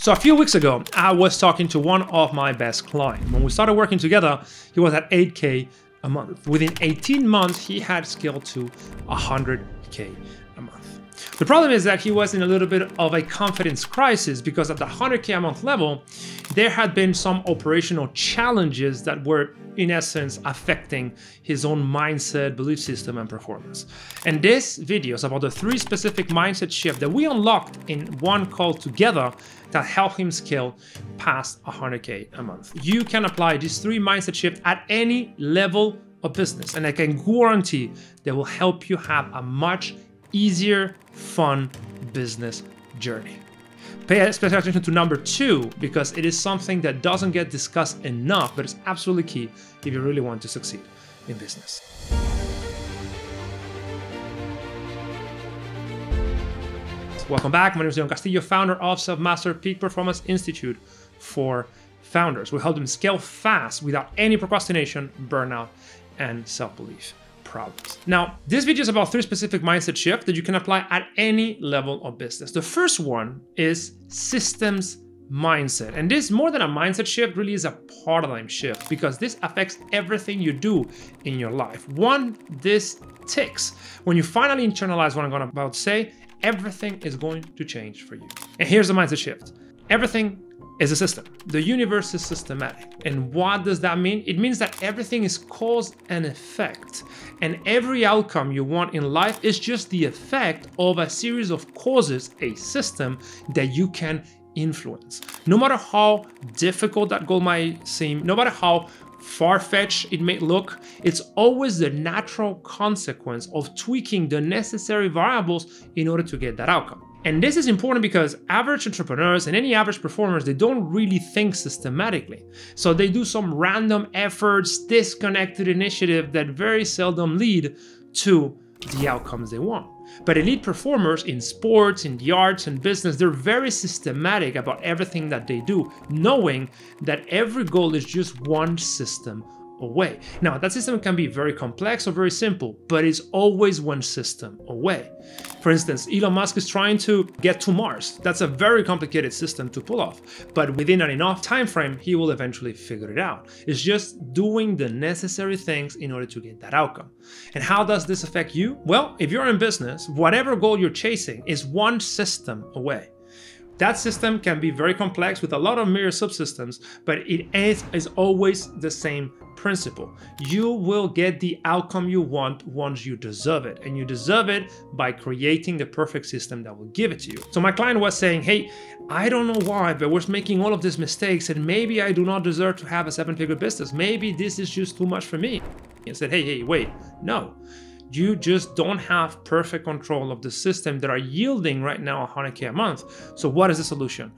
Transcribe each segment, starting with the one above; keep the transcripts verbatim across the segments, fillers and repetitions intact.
So a few weeks ago, I was talking to one of my best clients. When we started working together, he was at eight K a month. Within eighteen months, he had scaled to one hundred K a month. The problem is that he was in a little bit of a confidence crisis because at the one hundred K a month level, there had been some operational challenges that were, in essence, affecting his own mindset, belief system, and performance. And this video is about the three specific mindset shifts that we unlocked in one call together that helped him scale past one hundred K a month. You can apply these three mindset shifts at any level of business, and I can guarantee they will help you have a much easier, fun business journey. Pay special attention to number two, because it is something that doesn't get discussed enough, but it's absolutely key if you really want to succeed in business. Welcome back. My name is Leon Castillo, founder of Selfmastered Peak Performance Institute for Founders. We help them scale fast without any procrastination, burnout, and self-belief problems. Now, this video is about three specific mindset shifts that you can apply at any level of business. The first one is systems mindset. And this, more than a mindset shift, really is a paradigm shift, because this affects everything you do in your life. One, this ticks. When you finally internalize what I'm going about to say, everything is going to change for you. And here's the mindset shift. Everything is a system. The universe is systematic. And what does that mean? It means that everything is cause and effect. And every outcome you want in life is just the effect of a series of causes, a system that you can influence. No matter how difficult that goal might seem, no matter how far-fetched it may look, it's always the natural consequence of tweaking the necessary variables in order to get that outcome. And this is important because average entrepreneurs and any average performers, they don't really think systematically. So they do some random efforts, disconnected initiative that very seldom lead to the outcomes they want. But elite performers in sports, in the arts, and business, they're very systematic about everything that they do, knowing that every goal is just one system away. Now, that system can be very complex or very simple, but it's always one system away. For instance, Elon Musk is trying to get to Mars. That's a very complicated system to pull off, but within an enough time frame, he will eventually figure it out. It's just doing the necessary things in order to get that outcome. And how does this affect you? Well, if you're in business, whatever goal you're chasing is one system away. That system can be very complex with a lot of mirror subsystems, but it is, is always the same principle. You will get the outcome you want once you deserve it, and you deserve it by creating the perfect system that will give it to you. So my client was saying, hey, I don't know why, but we're making all of these mistakes, and maybe I do not deserve to have a seven-figure business. Maybe this is just too much for me. I said, hey, hey, wait, no. You just don't have perfect control of the system that are yielding right now one hundred K a month. So what is the solution?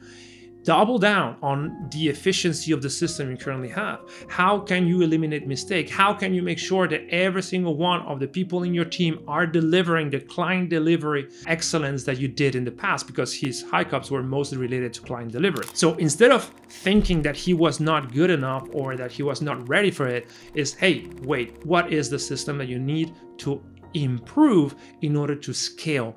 Double down on the efficiency of the system you currently have. How can you eliminate mistake? How can you make sure that every single one of the people in your team are delivering the client delivery excellence that you did in the past? Because his hiccups were mostly related to client delivery. So instead of thinking that he was not good enough or that he was not ready for it, is, hey, wait, what is the system that you need to improve in order to scale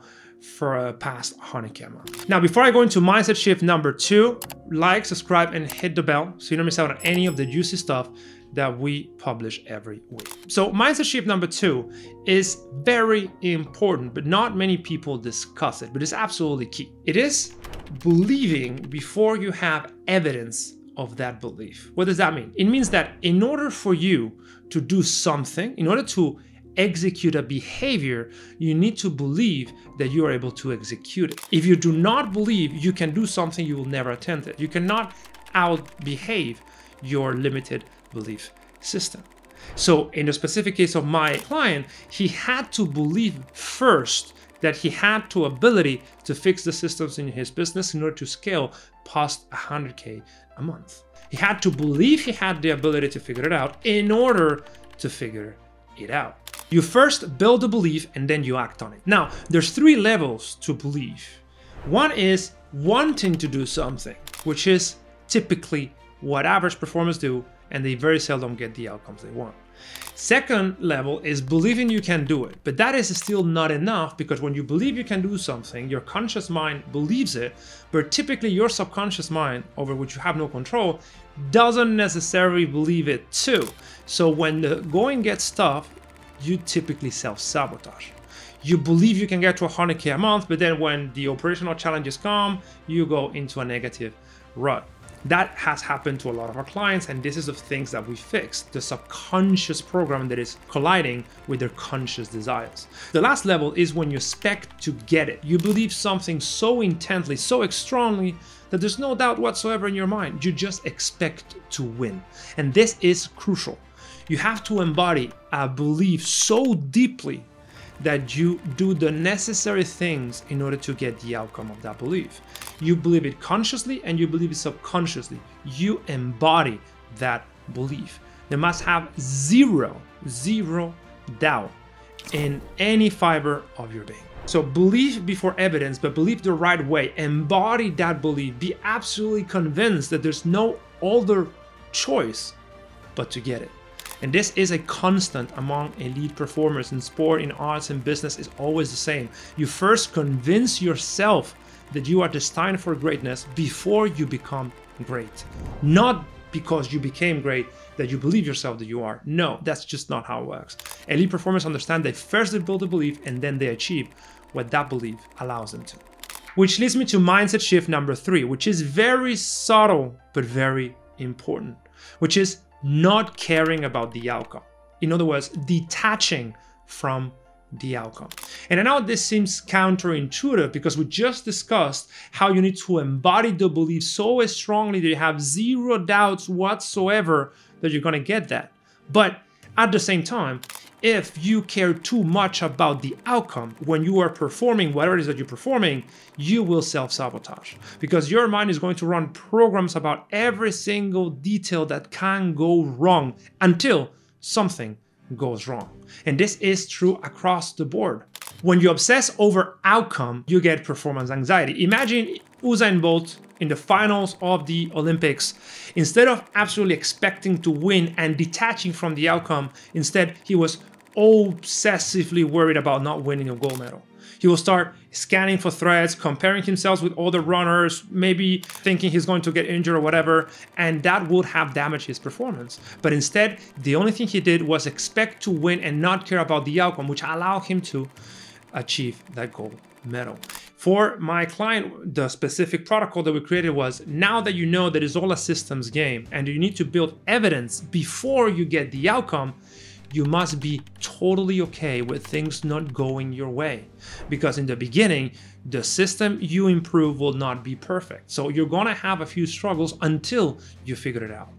for a past one hundred K a month? Now, before I go into mindset shift number two, like, subscribe, and hit the bell so you don't miss out on any of the juicy stuff that we publish every week. So mindset shift number two is very important, but not many people discuss it, but it's absolutely key. It is believing before you have evidence of that belief. What does that mean? It means that in order for you to do something, in order to execute a behavior, you need to believe that you are able to execute it. If you do not believe you can do something, you will never attempt it. You cannot out-behave your limited belief system. So in the specific case of my client, he had to believe first that he had the ability to fix the systems in his business in order to scale past one hundred K a month. He had to believe he had the ability to figure it out in order to figure it out. You first build the belief and then you act on it. Now, there's three levels to belief. One is wanting to do something, which is typically what average performers do, and they very seldom get the outcomes they want. Second level is believing you can do it, but that is still not enough, because when you believe you can do something, your conscious mind believes it, but typically your subconscious mind, over which you have no control, doesn't necessarily believe it too. So when the going gets tough, you typically self-sabotage. You believe you can get to one hundred K a month, but then when the operational challenges come, you go into a negative rut. That has happened to a lot of our clients, and this is the things that we fixed, the subconscious program that is colliding with their conscious desires. The last level is when you expect to get it. You believe something so intently, so strongly, that there's no doubt whatsoever in your mind. You just expect to win. And this is crucial. You have to embody a belief so deeply that you do the necessary things in order to get the outcome of that belief. You believe it consciously and you believe it subconsciously. You embody that belief. There must have zero, zero doubt in any fiber of your being. So believe before evidence, but believe the right way. Embody that belief. Be absolutely convinced that there's no other choice but to get it. And this is a constant among elite performers in sport, in arts, and business. Is always the same. You first convince yourself that you are destined for greatness before you become great. Not because you became great that you believe yourself that you are. No, that's just not how it works. Elite performers understand they first they build a belief and then they achieve what that belief allows them to. Which leads me to mindset shift number three, which is very subtle but very important, which is not caring about the outcome. In other words, detaching from the outcome. And I know this seems counterintuitive, because we just discussed how you need to embody the belief so strongly that you have zero doubts whatsoever that you're going to get that. But at the same time, if you care too much about the outcome when you are performing whatever it is that you're performing, you will self-sabotage, because your mind is going to run programs about every single detail that can go wrong until something goes wrong. And this is true across the board. When you obsess over outcome, you get performance anxiety. Imagine Usain Bolt in the finals of the Olympics. Instead of absolutely expecting to win and detaching from the outcome, instead he was obsessively worried about not winning a gold medal. He will start scanning for threats, comparing himself with other runners, maybe thinking he's going to get injured or whatever, and that would have damaged his performance. But instead, the only thing he did was expect to win and not care about the outcome, which allowed him to achieve that gold medal. For my client, the specific protocol that we created was, now that you know that it's all a systems game and you need to build evidence before you get the outcome, you must be totally okay with things not going your way, because in the beginning, the system you improve will not be perfect. So you're gonna have a few struggles until you figure it out.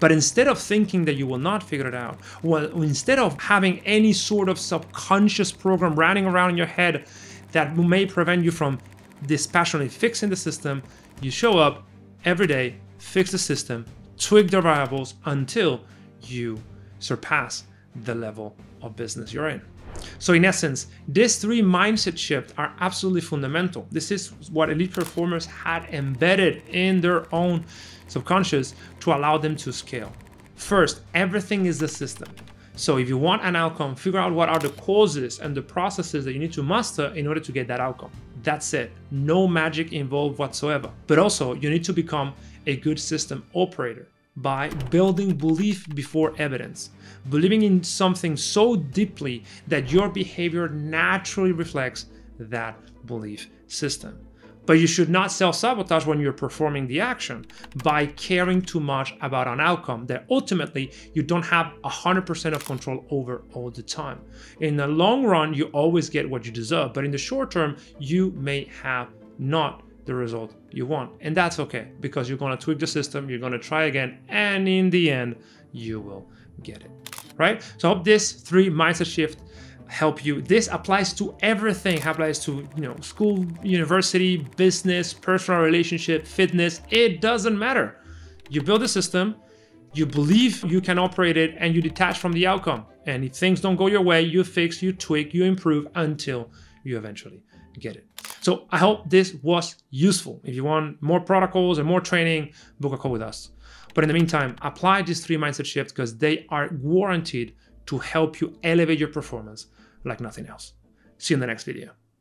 But instead of thinking that you will not figure it out, well, instead of having any sort of subconscious program running around in your head that may prevent you from dispassionately fixing the system, you show up every day, fix the system, tweak the variables until you surpass the level of business you're in. So in essence, these three mindset shifts are absolutely fundamental. This is what elite performers had embedded in their own subconscious to allow them to scale. First, everything is the system. So if you want an outcome, figure out what are the causes and the processes that you need to master in order to get that outcome. That's it. No magic involved whatsoever. But also, you need to become a good system operator by building belief before evidence, believing in something so deeply that your behavior naturally reflects that belief system. But you should not self-sabotage when you're performing the action by caring too much about an outcome that ultimately you don't have one hundred percent of control over all the time. In the long run, you always get what you deserve, but in the short term, you may have not the result you want. And that's okay, because you're going to tweak the system, you're going to try again, and in the end, you will get it, right? So I hope this three mindset shift help you. This applies to everything. It applies to, you know, school, university, business, personal relationship, fitness. It doesn't matter. You build a system, you believe you can operate it, and you detach from the outcome. And if things don't go your way, you fix, you tweak, you improve until you eventually get it. So I hope this was useful. If you want more protocols and more training, book a call with us. But in the meantime, apply these three mindset shifts because they are guaranteed to help you elevate your performance like nothing else. See you in the next video.